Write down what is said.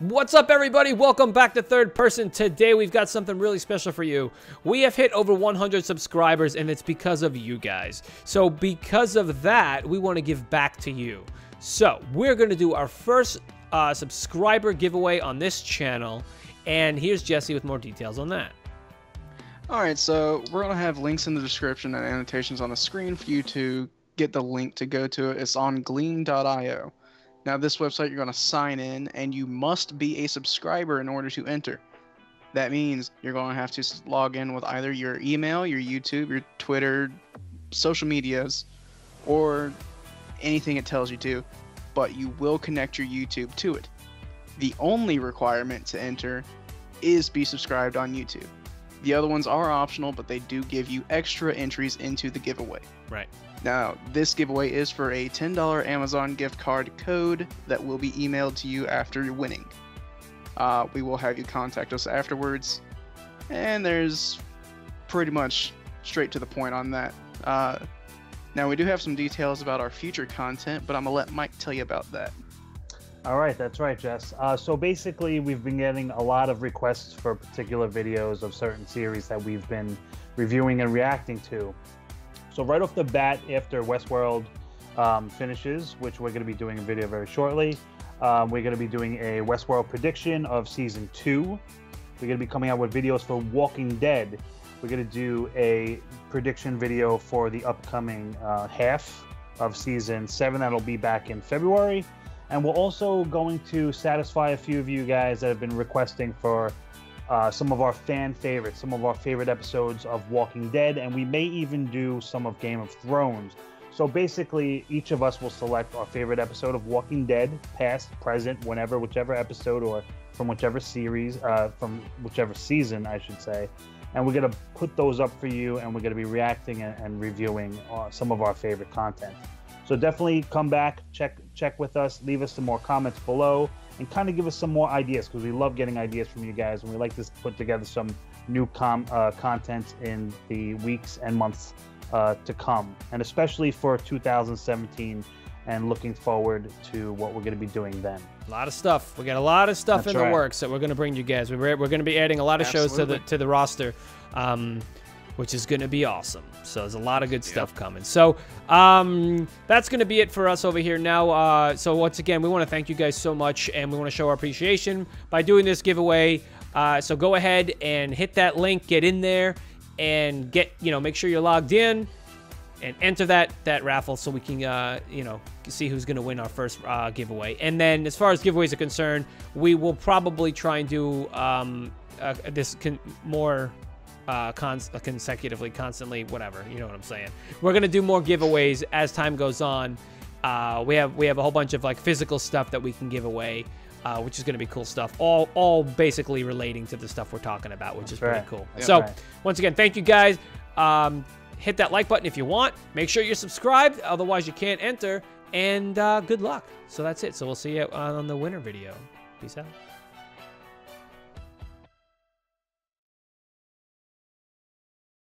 What's up, everybody? Welcome back to Third Person. Today we've got something really special for you. We have hit over 100 subscribers, and it's because of you guys. So because of that, we want to give back to you. So we're going to do our first subscriber giveaway on this channel, and here's Jesse with more details on that. Alright, so we're going to have links in the description and annotations on the screen for you to get the link to go to it. It's on gleam.io. Now, this website, you're going to sign in, and you must be a subscriber in order to enter. That means you're going to have to log in with either your email, your YouTube, your Twitter, social medias, or anything it tells you to, but you will connect your YouTube to it. The only requirement to enter is be subscribed on YouTube. The other ones are optional, but they do give you extra entries into the giveaway. Right. Now, this giveaway is for a $10 Amazon gift card code that will be emailed to you after winning. We will have you contact us afterwards, and there's pretty much straight to the point on that. Now, we do have some details about our future content, but I'm going to let Mike tell you about that. All right, that's right, Jess. So basically, we've been getting a lot of requests for particular videos of certain series that we've been reviewing and reacting to. So right off the bat, after Westworld finishes, which we're going to be doing a video very shortly, we're going to be doing a Westworld prediction of Season 2. We're going to be coming out with videos for Walking Dead. We're going to do a prediction video for the upcoming half of Season 7. That'll be back in February. And we're also going to satisfy a few of you guys that have been requesting for some of our fan favorites, some of our favorite episodes of Walking Dead, and we may even do some of Game of Thrones. So basically, each of us will select our favorite episode of Walking Dead, past, present, whenever, whichever episode, or from whichever series, from whichever season, I should say. And we're going to put those up for you, and we're going to be reacting and reviewing some of our favorite content. So definitely come back, check with us, leave us some more comments below, and kind of give us some more ideas, because we love getting ideas from you guys, and we like to put together some new content in the weeks and months to come, and especially for 2017 and looking forward to what we're going to be doing then. A lot of stuff. We got a lot of stuff in the works that we're going to bring you guys. We're going to be adding a lot of shows to the roster, which is going to be awesome. So there's a lot of good stuff coming. So that's going to be it for us over here now. So once again, we want to thank you guys so much, and we want to show our appreciation by doing this giveaway. So go ahead and hit that link, get in there, and get, you know, make sure you're logged in and enter that raffle so we can, you know, see who's going to win our first giveaway. And then as far as giveaways are concerned, we will probably try and do constantly, whatever, you know what I'm saying. We're gonna do more giveaways as time goes on. We have a whole bunch of like physical stuff that we can give away, which is gonna be cool stuff. All basically relating to the stuff we're talking about, which is pretty cool. So once again, thank you guys. Hit that like button if you want. Make sure you're subscribed, otherwise you can't enter. And good luck. So that's it. So we'll see you on the winner video. Peace out.